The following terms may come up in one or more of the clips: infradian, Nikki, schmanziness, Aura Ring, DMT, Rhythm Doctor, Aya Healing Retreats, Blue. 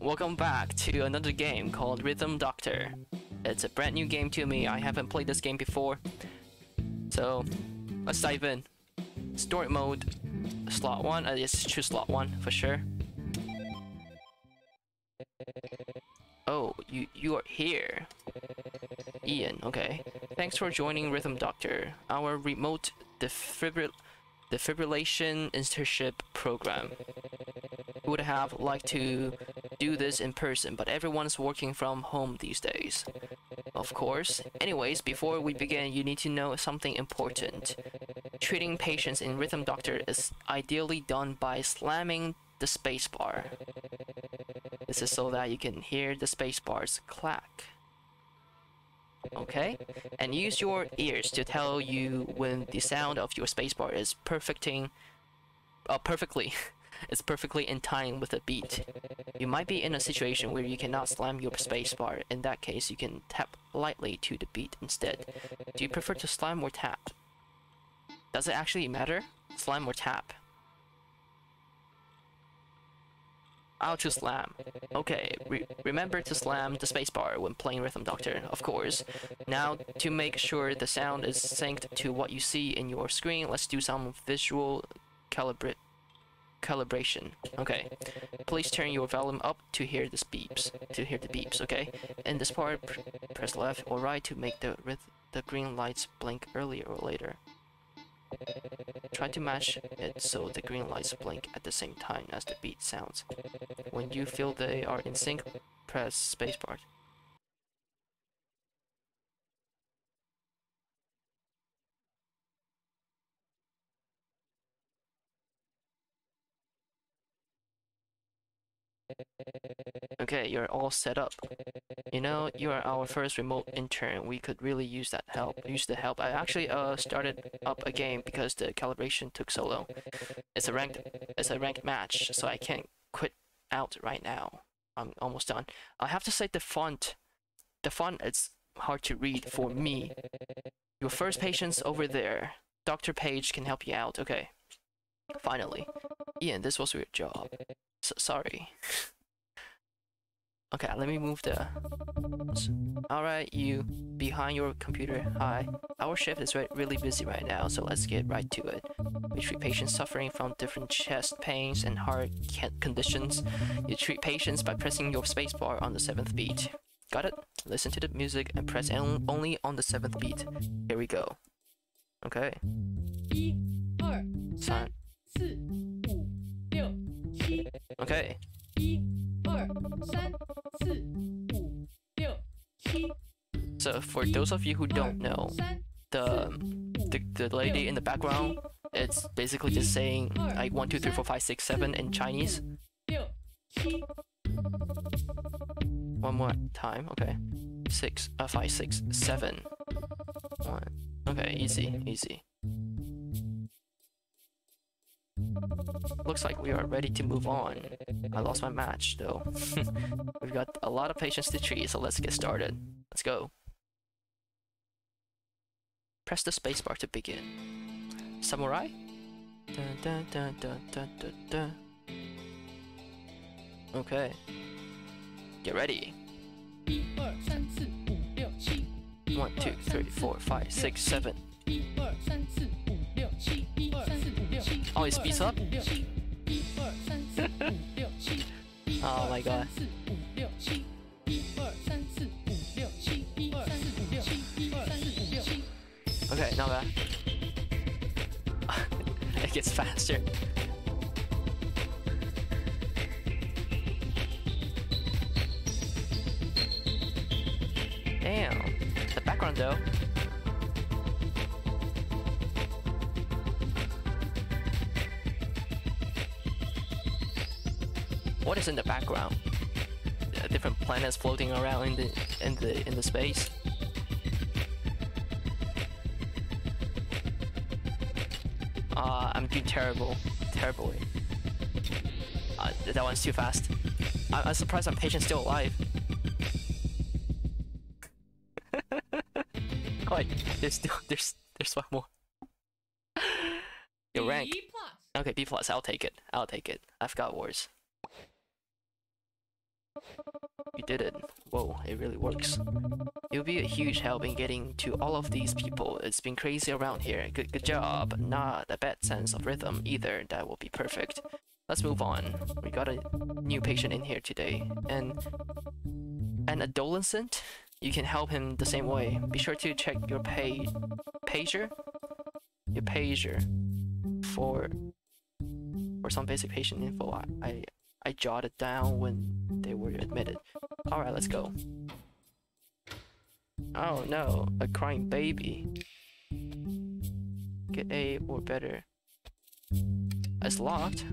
Welcome back to another game called Rhythm Doctor. It's a brand new game to me. I haven't played this game before. So let's dive in. Story mode, slot 1. Let's choose slot 1 for sure. Oh, you are here. Ian, okay. Thanks for joining Rhythm Doctor, our remote defibrillation internship program. We would have liked to do this in person, but everyone's working from home these days. Of course. Anyways, before we begin, you need to know something important. Treating patients in Rhythm Doctor is ideally done by slamming the spacebar. This is so that you can hear the spacebar's clack. Okay? And use your ears to tell you when the sound of your spacebar is perfectly in time with the beat. You might be in a situation where you cannot slam your spacebar. In that case, you can tap lightly to the beat instead. Do you prefer to slam or tap? Does it actually matter? Slam or tap? I'll choose slam. Okay, remember to slam the spacebar when playing Rhythm Doctor, of course. Now, to make sure the sound is synced to what you see in your screen, let's do some visual calibration. Okay, please turn your volume up to hear these beeps. Okay, in this part, press left or right to make the green lights blink earlier or later. Try to match it so the green lights blink at the same time as the beat sounds. When you feel they are in sync, press spacebar. Okay, you're all set up. You know, you are our first remote intern. We could really use that help. I actually started up a game because the calibration took so long. It's a ranked match, so I can't quit out right now. I'm almost done. I have to say the font is hard to read for me. Your first patient's over there. Dr. Page can help you out. Okay. Finally. Ian, this was your job. Sorry. Okay, let me move the... Alright, you behind your computer. Hi. Our shift is really busy right now, so let's get right to it. We treat patients suffering from different chest pains and heart conditions. You treat patients by pressing your spacebar on the 7th beat. Got it? Listen to the music and press only on the 7th beat. Here we go. Okay. 1, 2, 3, 4, 5, 6, 7. Okay. 1, 2, 3, 4, 5, 6, 7. So for those of you who don't know, the lady in the background, it's basically just saying like 1, 2, 3, 4, 5, 6, 7 in Chinese. One more time, okay. 6, 5, 6, 7, 1. Okay, easy. Looks like we are ready to move on. I lost my match though. We've got a lot of patients to treat, so let's get started. Let's go. Press the spacebar to begin. Samurai? Dun, dun, dun, dun, dun, dun, dun. Okay. Get ready. 1, 2, 3, 4, 5, 6, 7. Oh, it speeds up? Oh my god. Okay, not bad. It gets faster. Damn. The background though. What is in the background? Different planets floating around in the space. I'm doing terribly. That one's too fast. I'm surprised my patient's still alive. Oh, there's one more. Your rank. Okay, B+. I'll take it. I've got worse. You did it. Whoa, it really works. You'll be a huge help in getting to all of these people. It's been crazy around here. Good job. Not a bad sense of rhythm either. That will be perfect. Let's move on. We got a new patient in here today. An adolescent? You can help him the same way. Be sure to check your pager? Your pager for some basic patient info. I jotted down when they were admitted. Alright, let's go. Oh no, a crying baby. Get A or better. It's locked.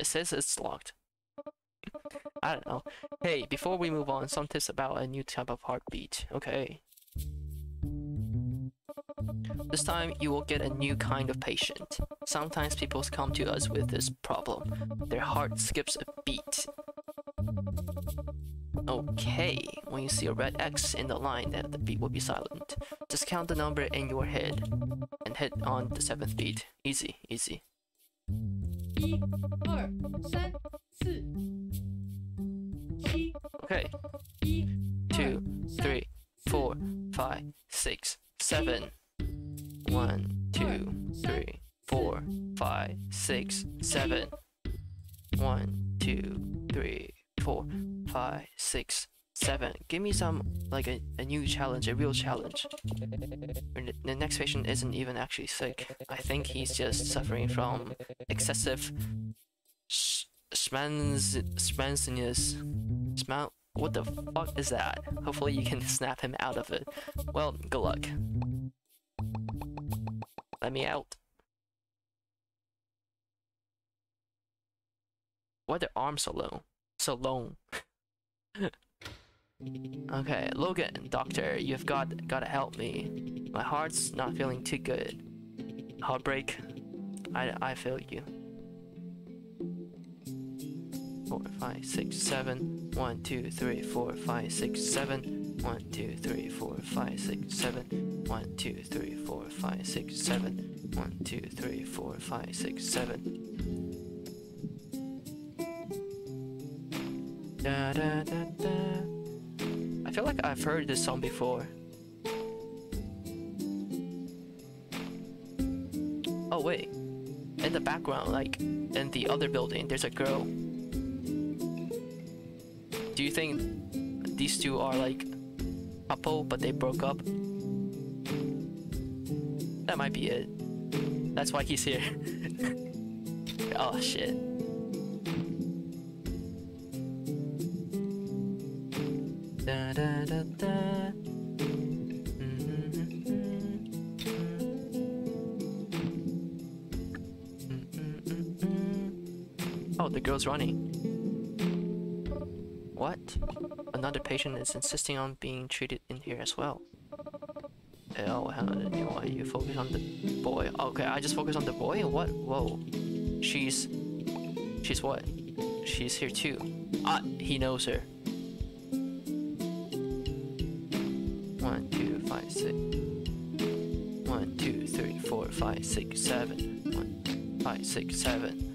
It says it's locked. I don't know. Hey, before we move on, some tips about a new type of heartbeat. Okay. This time, you will get a new kind of patient. Sometimes people come to us with this problem. Their heart skips a beat. Okay, when you see a red X in the line, that the beat will be silent. Just count the number in your head and hit on the 7th beat. Easy, easy. 1, 2, 3, 4. Okay. 2, 3, 4, 5, 6, 7. 1, 2, 3, 4, 5, 6, 7. 1, 2, 3, 4, 5, 6, 7. Give me some, like, a new challenge, a real challenge. The next patient isn't even actually sick. I think he's just suffering from excessive schmanziness. What the fuck is that? Hopefully you can snap him out of it. Well, good luck. Let me out. Why the arm so long? So long. Okay, Logan, doctor, you've gotta help me. My heart's not feeling too good. Heartbreak. I feel you. 4, 5, 6, 7. 1, 2, 3, 4, 5, 6, 7. 1, 2, 3, 4, 5, 6, 7. 1, 2, 3, 4, 5, 6, 7. 1, 2, 3, 4, 5, 6, 7. Da, da, da, da. I feel like I've heard this song before. Oh wait, in the background, like in the other building, there's a girl. Do you think these two are like couple, but they broke up? That might be it. That's why he's here. Oh shit. Da, da, da, da. Oh, the girl's running. What? Another patient is insisting on being treated in here as well. Oh, hang on, anyway, you focus on the boy. Okay, I just focus on the boy? What? Whoa. She's what? She's here too. Ah, he knows her. 1, 2, 5, 6. 1, 2, 3, 4, 5, 6, 7. 1, 5, 6, 7.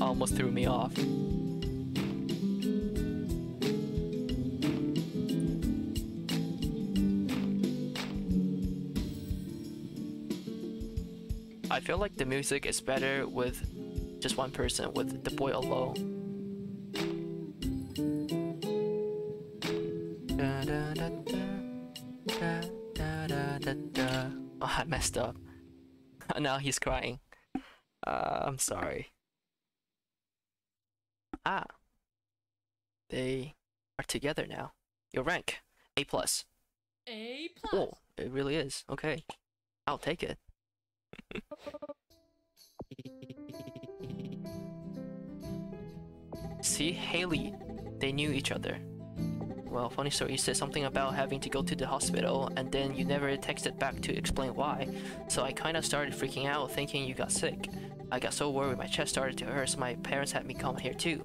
Almost threw me off. I feel like the music is better with just one person, with the boy alone. Oh, I messed up. Now he's crying. I'm sorry. Ah, they are together now. Your rank, A+. A+. Oh, it really is. Okay, I'll take it. See, Haley, they knew each other. Well, funny story, you said something about having to go to the hospital, and then you never texted back to explain why. So I kinda started freaking out, thinking you got sick. I got so worried my chest started to hurt, so my parents had me come here too.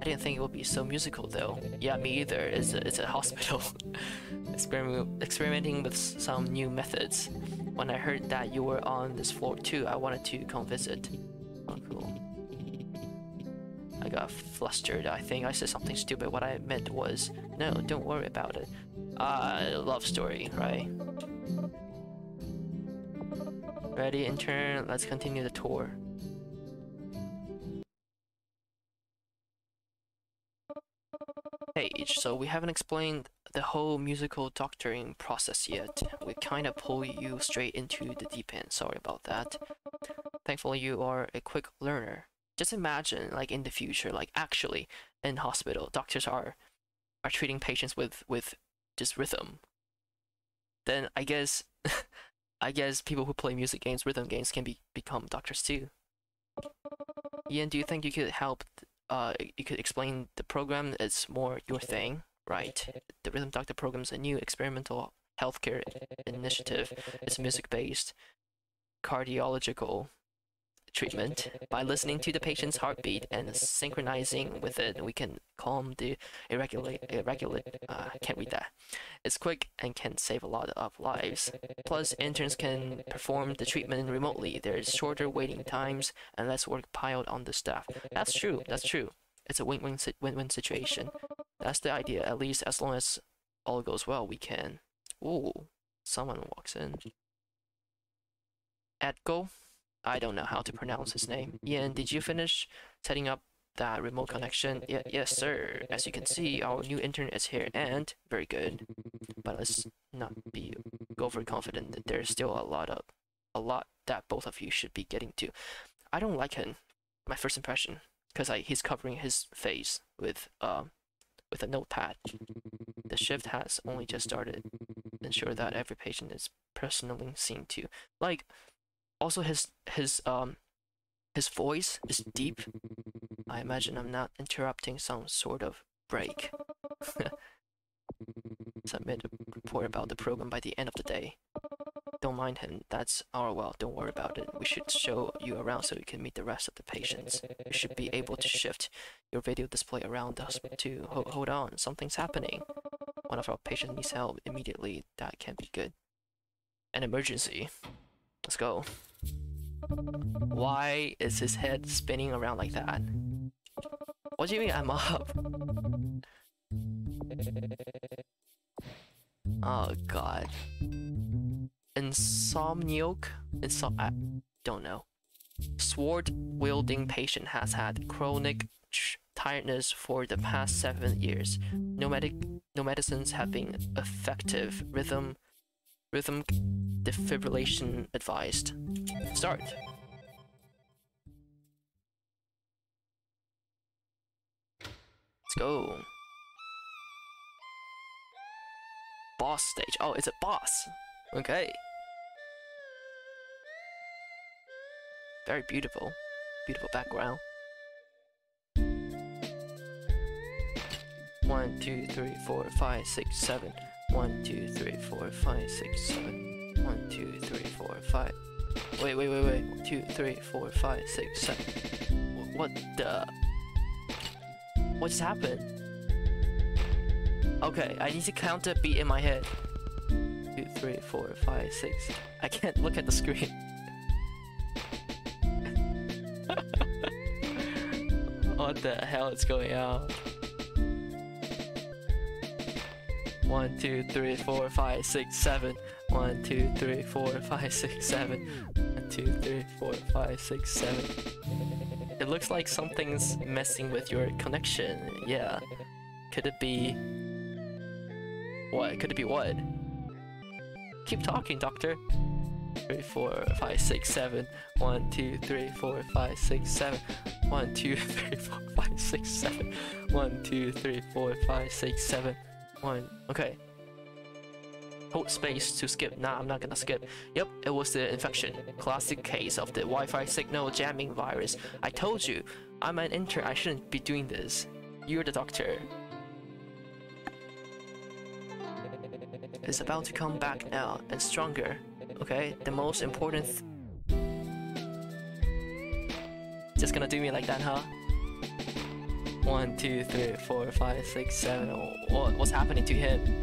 I didn't think it would be so musical though. Yeah, me either. It's a hospital. Experimenting with some new methods. When I heard that you were on this floor too, I wanted to come visit. Oh, cool. I got flustered. I think I said something stupid. What I meant was, no, don't worry about it. Love story, right? Ready, intern? Let's continue the tour. Page. So we haven't explained the whole musical doctoring process yet. We kind of pull you straight into the deep end. Sorry about that. Thankfully, you are a quick learner. Just imagine, like, in the future, like, actually in hospital, doctors are treating patients with just rhythm. Then I guess I guess people who play music games, rhythm games, can become doctors too. Ian, do you think you could help? You could explain the program. It's more your thing, right? The Rhythm Doctor program is a new experimental healthcare initiative. It's music-based, cardiological treatment. By listening to the patient's heartbeat and synchronizing with it, we can calm the can't read that. It's quick and can save a lot of lives. Plus, interns can perform the treatment remotely. There's shorter waiting times and less work piled on the staff. That's true. That's true. It's a win-win situation. That's the idea. At least as long as all goes well, we can. Ooh, someone walks in. Atgo. I don't know how to pronounce his name. Ian, did you finish setting up that remote connection? Yes, sir. As you can see, our new intern is here and very good. But let's not be overconfident. There's still a lot that both of you should be getting to. I don't like him. My first impression, because he's covering his face with a notepad. The shift has only just started. Ensure that every patient is personally seen to. Like. Also, his voice is deep. I imagine I'm not interrupting some sort of break. Submit a report about the program by the end of the day. Don't mind him. That's our well. Don't worry about it. We should show you around so you can meet the rest of the patients. You should be able to shift your video display around the hospital too. Hold on, something's happening. One of our patients needs help immediately. That can't be good. An emergency. Let's go. Why is his head spinning around like that? What do you mean I'm up? Oh god. Insomniac? I don't know. Sword-wielding patient has had chronic tiredness for the past 7 years. No medicines have been effective. Rhythm defibrillation advised. Start. Let's go. Boss stage. Oh, it's a boss. Okay. Very beautiful. Beautiful background. 1, 2, 3, 4, 5, 6, 7. 1, 2, 3, 4, 5, 6, 7. 1, 2, 3, 4, 5. Wait. 1, 2, 3, 4, 5, 6, 7. What the? What just happened? Okay, I need to count the beat in my head. 2, 3, 4, 5, 6. I can't look at the screen. What the hell is going on? 1, 2, 3, 4, 5, 6, 7. 1, 2, 3, 4, 5, 6, 7. 1, 2, 3, 4, 5, 6, 7. It looks like something's messing with your connection. Yeah. Could it be? What? Could it be what? Keep talking, Doctor. 3, 4, 5, 6, 7. 1, 2, 3, 4, 5, 6, 7. 1, 2, 3, 4, 5, 6, 7. 1, 2, 3, 4, 5, 6, 7. 1. Okay. Hold space to skip. Nah, I'm not gonna skip. Yep, it was the infection. Classic case of the Wi-Fi signal jamming virus. I told you, I'm an intern. I shouldn't be doing this. You're the doctor. It's about to come back now and stronger. Okay, the most important. Just gonna do me like that, huh? 1, 2, 3, 4, 5, 6, 7, what's happening to him?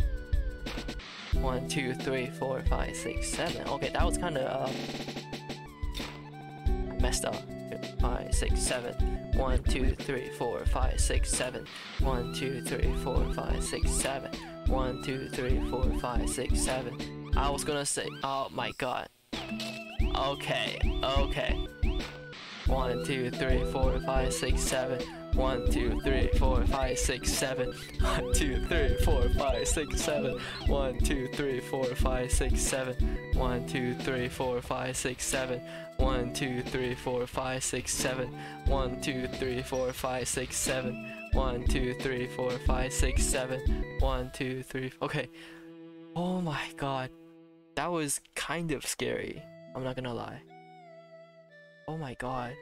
1, 2, 3, 4, 5, 6, 7, okay, that was kind of messed up. 5, 6, 7, 1, 2, 3, 4, 5, 6, 7, 1, 2, 3, 4, 5, 6, 7, 1, 2, 3, 4, 5, 6, 7, I was gonna say, oh my god, okay, okay. 1, 2, 3, 4, 5, 6, 7. 1, 2, 3, 4, 5, 6, 7. 1, 2, 3, 4, 5, 6, 7. 1, 2, 3, 4, 5, 6, 7. 1, 2, 3, 4, 5, 6, 7. 1, 2, 3, 4, 5, 6, 7. 1, 2, 3, 4, 5, 6, 7. 1, 2, 3, 4, 5, 6, 7. 1, 2, 3, okay. Oh my god. That was kind of scary. I'm not gonna lie. Oh my god.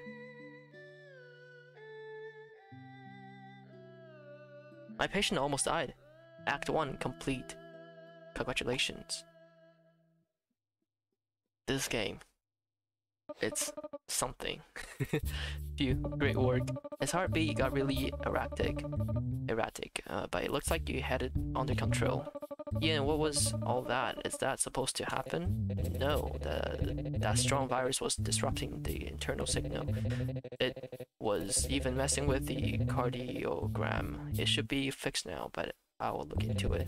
My patient almost died. Act 1 complete. Congratulations. This game. It's something. Phew, great work. His heartbeat got really erratic, but it looks like you had it under control. Yeah, and what was all that? Is that supposed to happen? No, that strong virus was disrupting the internal signal. It was even messing with the cardiogram. It should be fixed now, but I will look into it.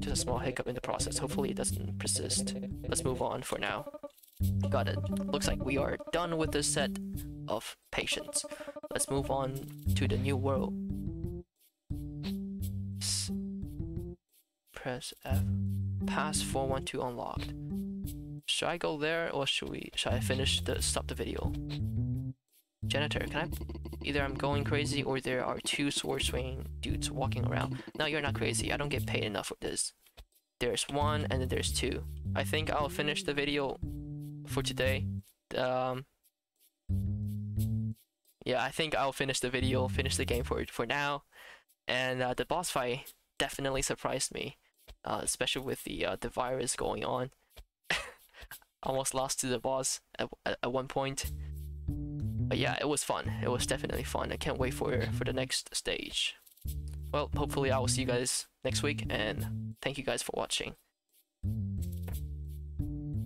Just a small hiccup in the process. Hopefully it doesn't persist. Let's move on for now. Got it. Looks like we are done with this set of patients. Let's move on to the new world. Press F. Pass 412 unlocked. Should I go there or should I finish stop the video? Janitor, can I? Either I'm going crazy or there are two sword swinging dudes walking around. No, you're not crazy. I don't get paid enough for this. There's one and then there's two. I think I'll finish the video for today. Yeah, I think I'll finish the video, finish the game for now. And the boss fight definitely surprised me. Especially with the virus going on. Almost lost to the boss at one point, but yeah, it was fun. It was definitely fun. I can't wait for the next stage. Well, hopefully I will see you guys next week, and thank you guys for watching.